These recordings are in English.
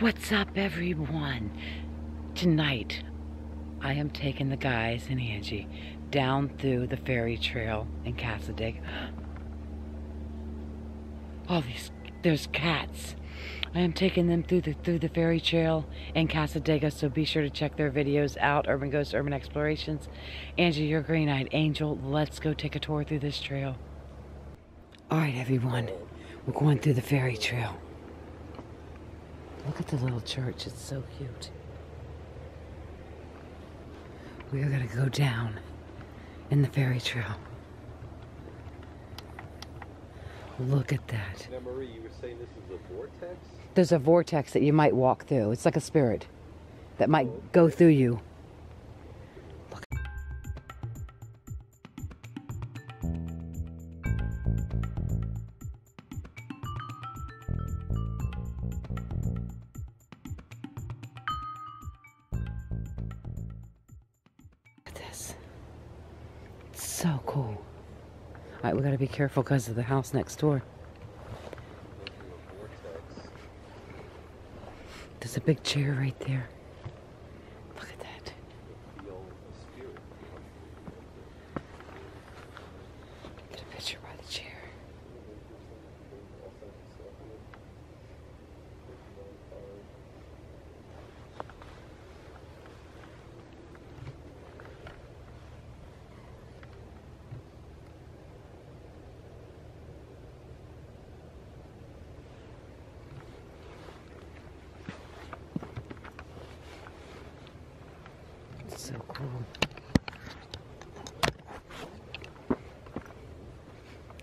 What's up, everyone? Tonight, I am taking the guys and Angie down through the Fairy Trail in Cassadaga. Oh, there's cats. I am taking them through the Fairy Trail in Cassadaga, so be sure to check their videos out, Urban Ghosts, Urban Explorations. Angie, your green-eyed angel, let's go take a tour through this trail. All right, everyone, we're going through the Fairy Trail. Look at the little church, it's so cute. We are going to go down in the Fairy Trail. Look at that. Now, Marie, you were saying this is a vortex? There's a vortex that you might walk through. It's like a spirit that might go through you. Look. So cool. All right, we gotta be careful because of the house next door. There's a big chair right there. Look at that. Get a picture by the chair. So cool.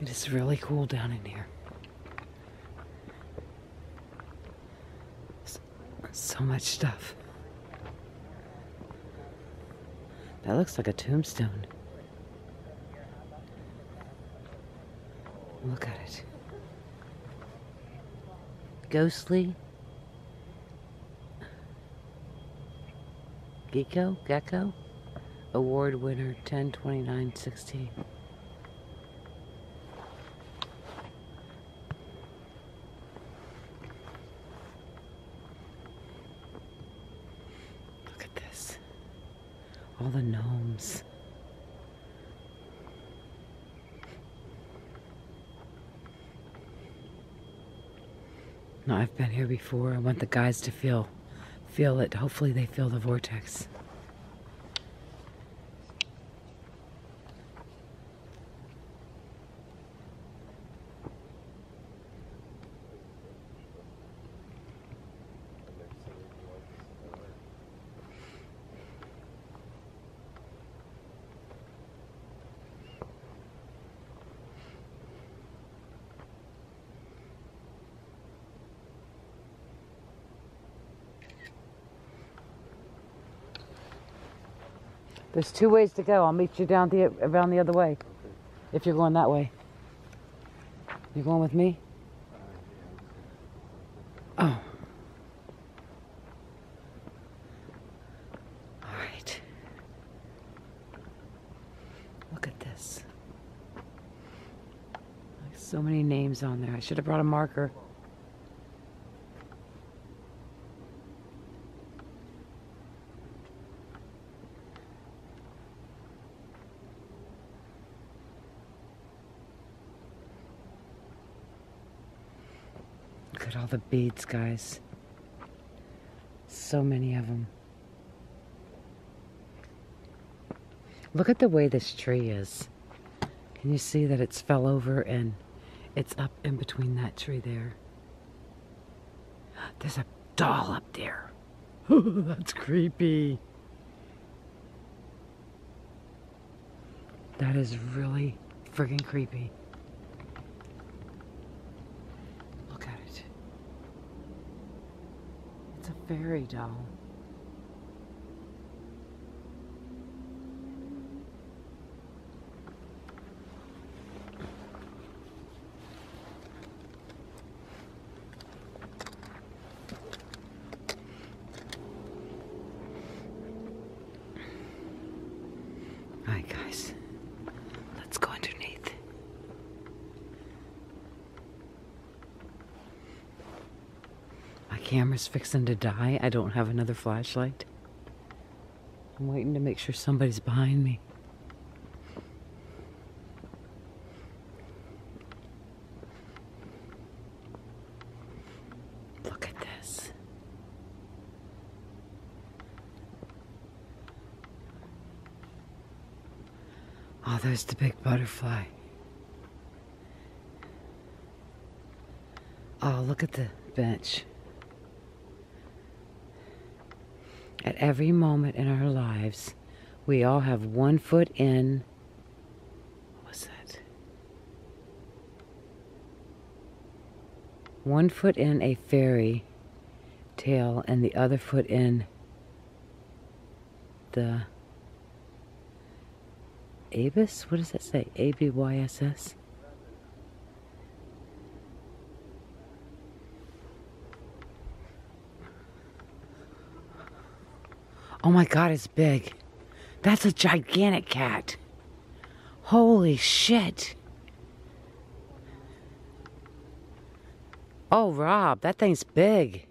It is really cool down in here. So much stuff. That looks like a tombstone. Look at it. Ghostly. Gecko, award winner, 10/29/16. Look at this. All the gnomes. Now, I've been here before. I want the guys to feel it. Hopefully they feel the vortex. There's two ways to go. I'll meet you down around the other way, if you're going that way. You going with me? Oh. All right. Look at this. There's so many names on there. I should have brought a marker. Look at all the beads, guys. So many of them. Look at the way this tree is. Can you see that it's fell over and it's up in between that tree there? There's a doll up there. That's creepy. That is really friggin' creepy. It's a fairy doll. All right, guys, let's go underneath. I camera's fixing to die. I don't have another flashlight. I'm waiting to make sure somebody's behind me. Look at this. Oh, there's the big butterfly. Oh, look at the bench. At every moment in our lives, we all have one foot in. What's that? One foot in a fairy tale and the other foot in the abyss? What does that say? A-B-Y-S-S? Oh my God, it's big. That's a gigantic cat. Holy shit. Oh, Rob, that thing's big.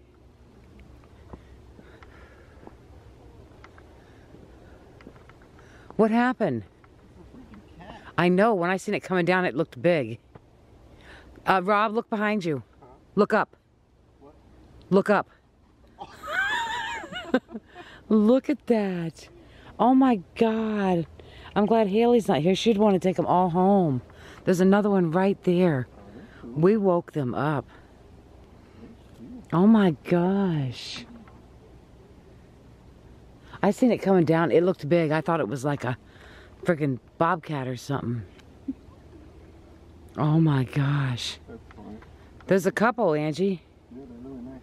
What happened? I know, when I seen it coming down, it looked big. Rob, look behind you. Huh? Look up. What? Look up. Oh. Look at that. Oh my God. I'm glad Haley's not here. She'd want to take them all home. There's another one right there. We woke them up. Oh my gosh. I seen it coming down. It looked big. I thought it was like a freaking bobcat or something. Oh my gosh. There's a couple, Angie. Yeah, they're really nice.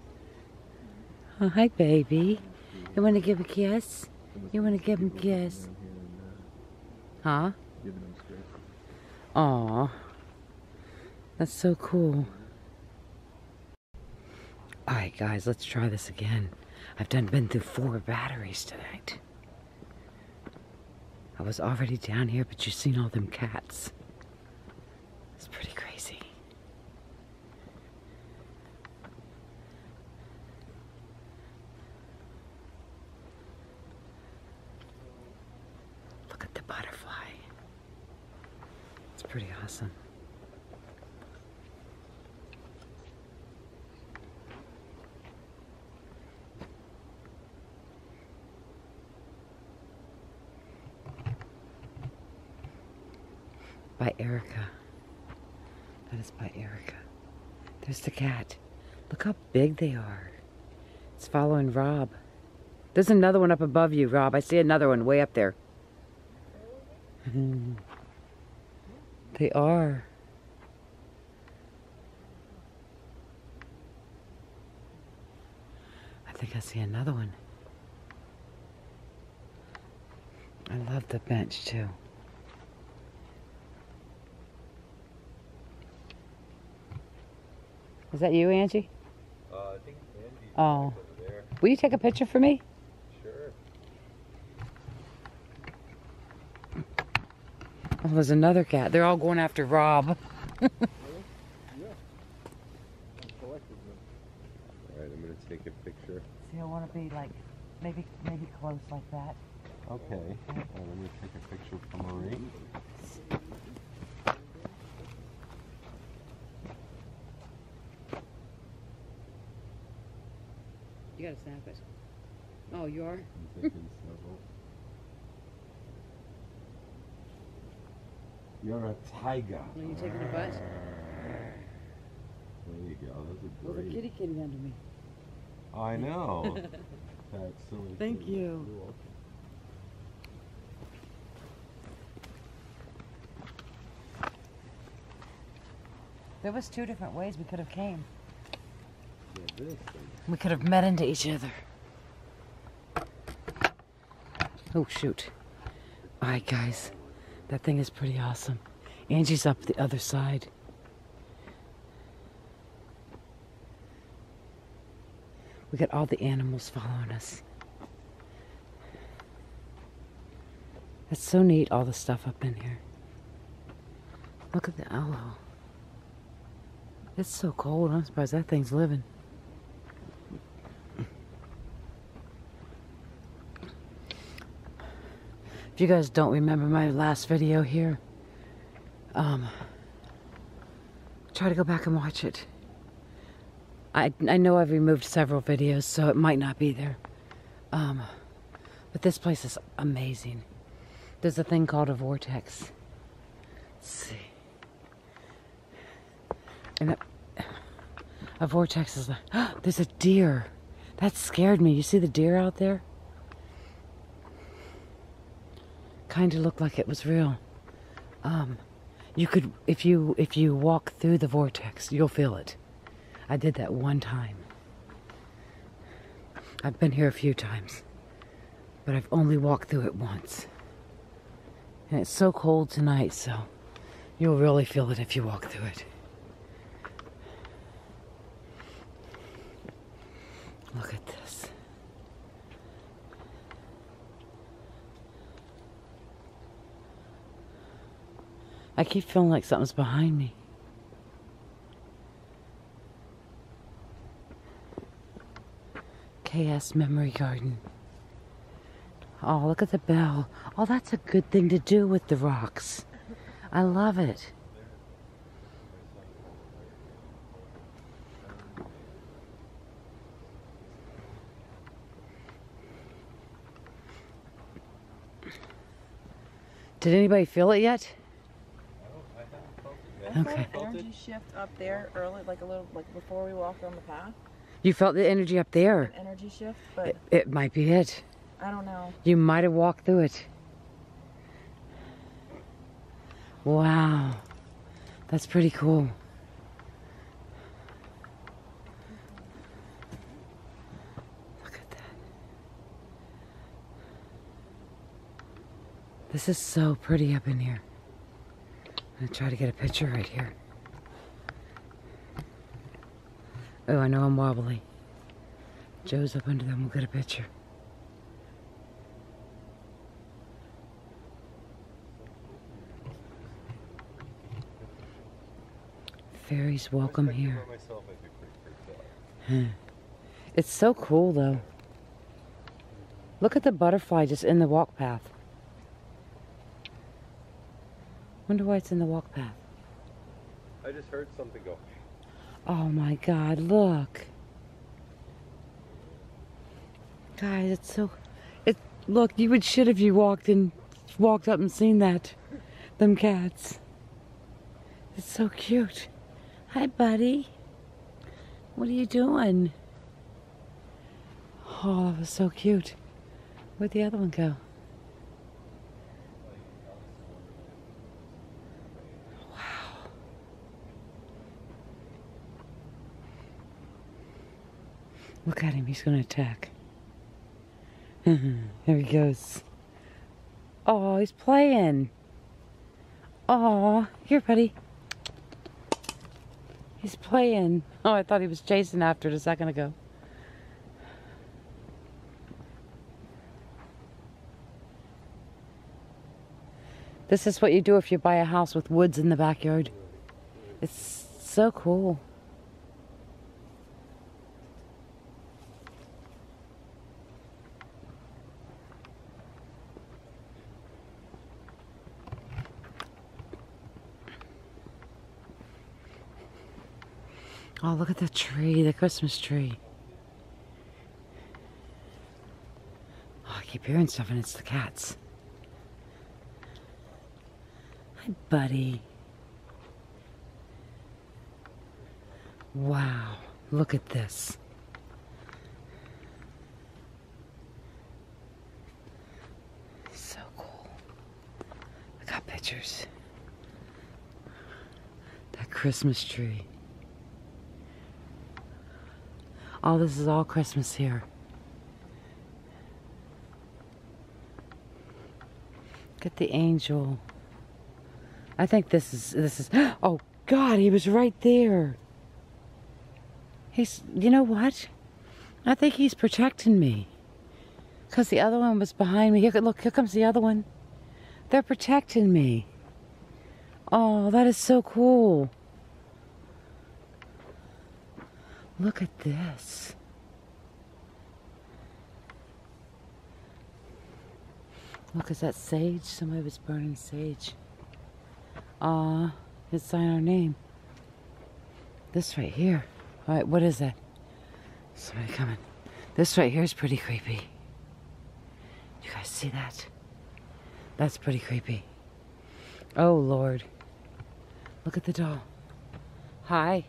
Oh, hi, baby. You want to give a kiss? You want to give him a kiss? Huh? Aw. That's so cool. Alright guys, let's try this again. I've been through 4 batteries tonight. I was already down here, but you've seen all them cats. It's pretty crazy. Pretty awesome. By Erica. That is by Erica. There's the cat. Look how big they are. It's following Rob. There's another one up above you, Rob. I see another one way up there. They are. I think I see another one. I love the bench too. Is that you, Angie? I think it's Angie. Oh. There. Will you take a picture for me? Sure. Oh, there's another cat. They're all going after Rob. Really? Yeah. I'm collecting them. All right, I'm going to take a picture. So you'll want to be like, maybe close like that. Okay. All right, let me take a picture for Marie. You got to snap it. Oh, you are? I'm taking several. You're a tiger. Will you take her to butt? There you go. That's a great... Little kitty came down to me. I know. That's so interesting. Thank you. You're welcome. There was 2 different ways we could have came. Yeah, this thing. We could have met into each other. Oh, shoot. All right, guys. That thing is pretty awesome. Angie's up the other side. We got all the animals following us. That's so neat, all the stuff up in here. Look at the aloe. It's so cold, I'm surprised that thing's living. If you guys don't remember my last video here, try to go back and watch it. I know I've removed several videos, so it might not be there. But this place is amazing. There's a thing called a vortex. Let's see. And a vortex is like, oh, there's a deer. That scared me. You see the deer out there? Kind of looked like it was real. You could, if you walk through the vortex, you'll feel it. I did that one time. I've been here a few times, but I've only walked through it once. And it's so cold tonight, so you'll really feel it if you walk through it. Look at this. I keep feeling like something's behind me. KS Memory Garden. Oh, look at the bell. Oh, that's a good thing to do with the rocks. I love it. Did anybody feel it yet? Okay. Energy shift up there early, like a little, like before we walked on the path. You felt the energy up there. An energy shift, but it might be it. I don't know. You might have walked through it. Wow, that's pretty cool. Look at that. This is so pretty up in here. I'm gonna try to get a picture right here. Oh, I know I'm wobbly. Joe's up under them, we'll get a picture. Fairies welcome here. Huh. It's so cool though. Look at the butterfly just in the walk path. Wonder why it's in the walk path. I just heard something go. Oh my God, look. Guys, it's so, look, you would shit if you walked up and seen that. Them cats. It's so cute. Hi, buddy. What are you doing? Oh, that was so cute. Where'd the other one go? Look at him, he's gonna attack. There he goes. Oh, he's playing. Oh, here, buddy. He's playing. Oh, I thought he was chasing after it a second ago. This is what you do if you buy a house with woods in the backyard. It's so cool. Oh, look at the tree, the Christmas tree. Oh, I keep hearing stuff and it's the cats. Hi, buddy. Wow, look at this. So cool. I got pictures. That Christmas tree. Oh, this is all Christmas here. Get the angel. I think this is, oh God, he was right there. He's, you know what? I think he's protecting me. 'Cause the other one was behind me. Look, here comes the other one. They're protecting me. Oh, that is so cool. Look at this. Look, is that sage? Somebody was burning sage. Ah, it's sign our name. This right here. All right, what is that? Somebody coming. This right here is pretty creepy. You guys see that? That's pretty creepy. Oh, Lord. Look at the doll. Hi.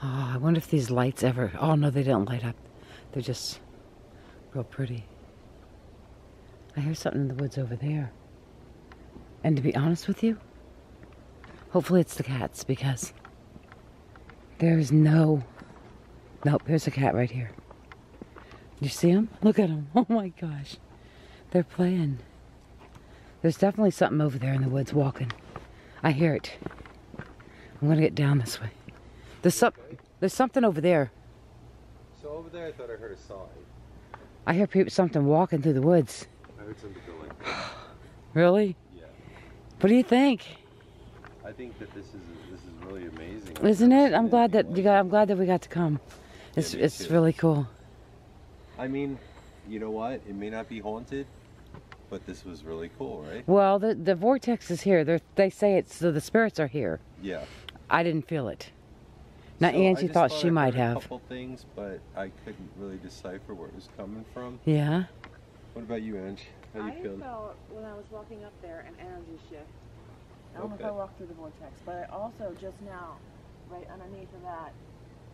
I wonder if these lights ever... Oh, no, they don't light up. They're just real pretty. I hear something in the woods over there. And to be honest with you, hopefully it's the cats, because there's no... Nope, there's a cat right here. You see him? Look at him. Oh, my gosh. They're playing. There's definitely something over there in the woods walking. I hear it. I'm going to get down this way. There's something over there. So over there I thought I heard a sigh. I hear people, something walking through the woods. I heard something going. Really? Yeah. What do you think? I think that this is really amazing. Isn't it? I'm glad that we got to come. It's really cool. I mean, you know what? It may not be haunted, but this was really cool, right? Well, the vortex is here. They say it's so the spirits are here. Yeah. I didn't feel it. Now, so Angie thought she might have. A couple things, but I couldn't really decipher where it was coming from. Yeah. What about you, Angie? How do you feel? I felt when I was walking up there an energy shift. I don't know if I walked through the vortex, but I also just now, right underneath of that,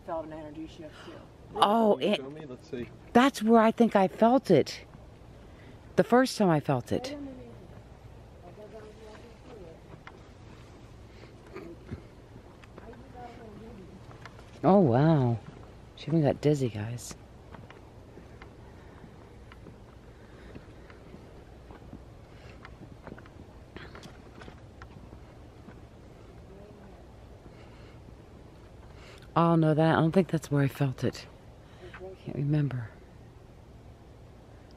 felt an energy shift too. Oh, it. Show me? Let's see. That's where I think I felt it. The first time I felt it. Oh, wow. She even got dizzy, guys. Oh, no, I don't think that's where I felt it. I can't remember.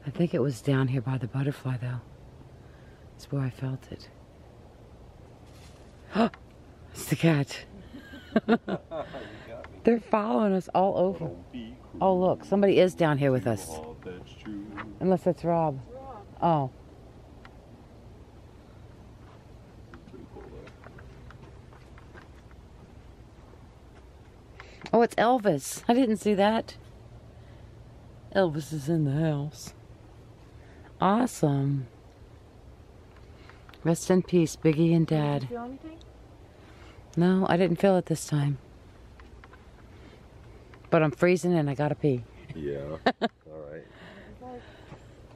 I think it was down here by the butterfly, though. That's where I felt it. Oh, it's the cat. They're following us all over. Oh, look, somebody is down here with us. Unless that's Rob. Oh. Oh, it's Elvis. I didn't see that. Elvis is in the house. Awesome. Rest in peace, Biggie and Dad. Did you feel anything? No, I didn't feel it this time. But I'm freezing and I gotta pee. Yeah. Alright.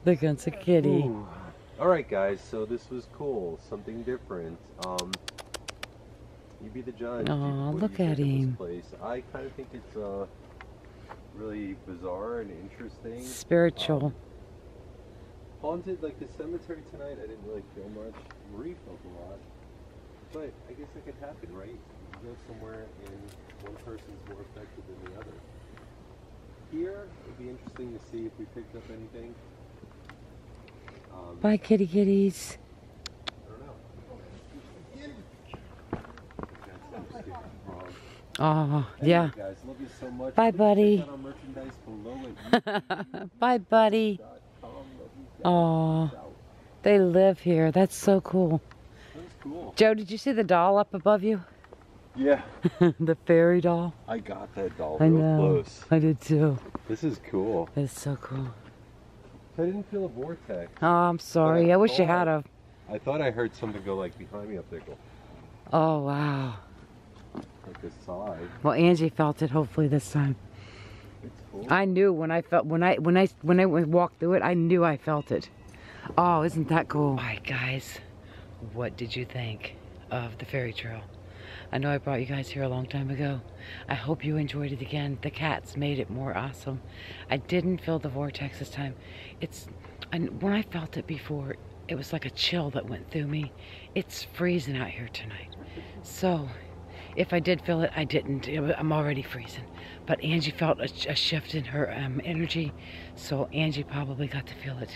The gun's a kitty. Alright, guys, so this was cool. Something different. You be the judge. Oh, look at him. I kind of think it's really bizarre and interesting. Spiritual. Haunted, like the cemetery tonight, I didn't really feel much. Marie felt a lot. But I guess it could happen, right? You go somewhere and one person's more affected than the other. Here, it'd be interesting to see if we picked up anything. Bye, kitty kitties. I don't know. Oh, yeah. Anyway, guys, love you so much. Bye, buddy. Bye, buddy. Oh, they live here. That's so cool. Cool. Joe, did you see the doll up above you? Yeah. The fairy doll. I got that doll real close. I did too. This is cool. It's so cool. I didn't feel a vortex. Oh, I'm sorry. I wish you had a... I thought I heard something go like behind me up there. Go. Oh, wow. Like this side. Well, Angie felt it hopefully this time. It's cool. I knew when I felt when I walked through it, I knew I felt it. Oh, isn't that cool? All right, guys. What did you think of the Fairy Trail? I know I brought you guys here a long time ago. I hope you enjoyed it again. The cats made it more awesome. I didn't feel the vortex this time. And when I felt it before, it was like a chill that went through me. It's freezing out here tonight. So if I did feel it, I didn't. I'm already freezing. But Angie felt a shift in her energy, so Angie probably got to feel it.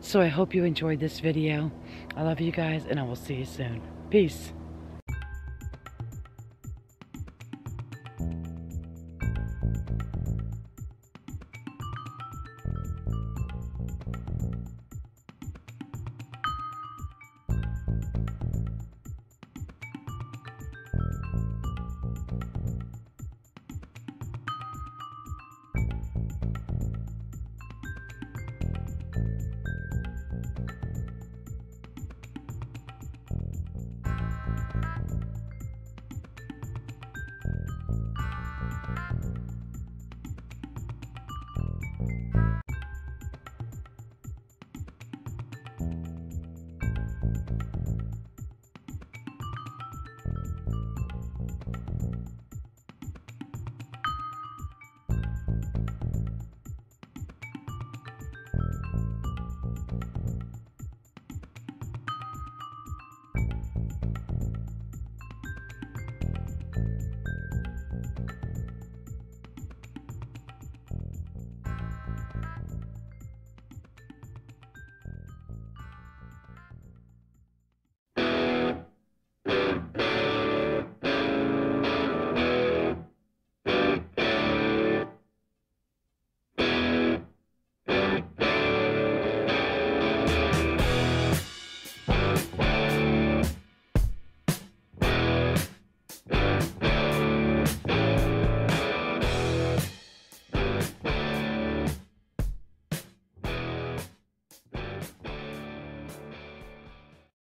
So I hope you enjoyed this video. I love you guys, and I will see you soon. Peace.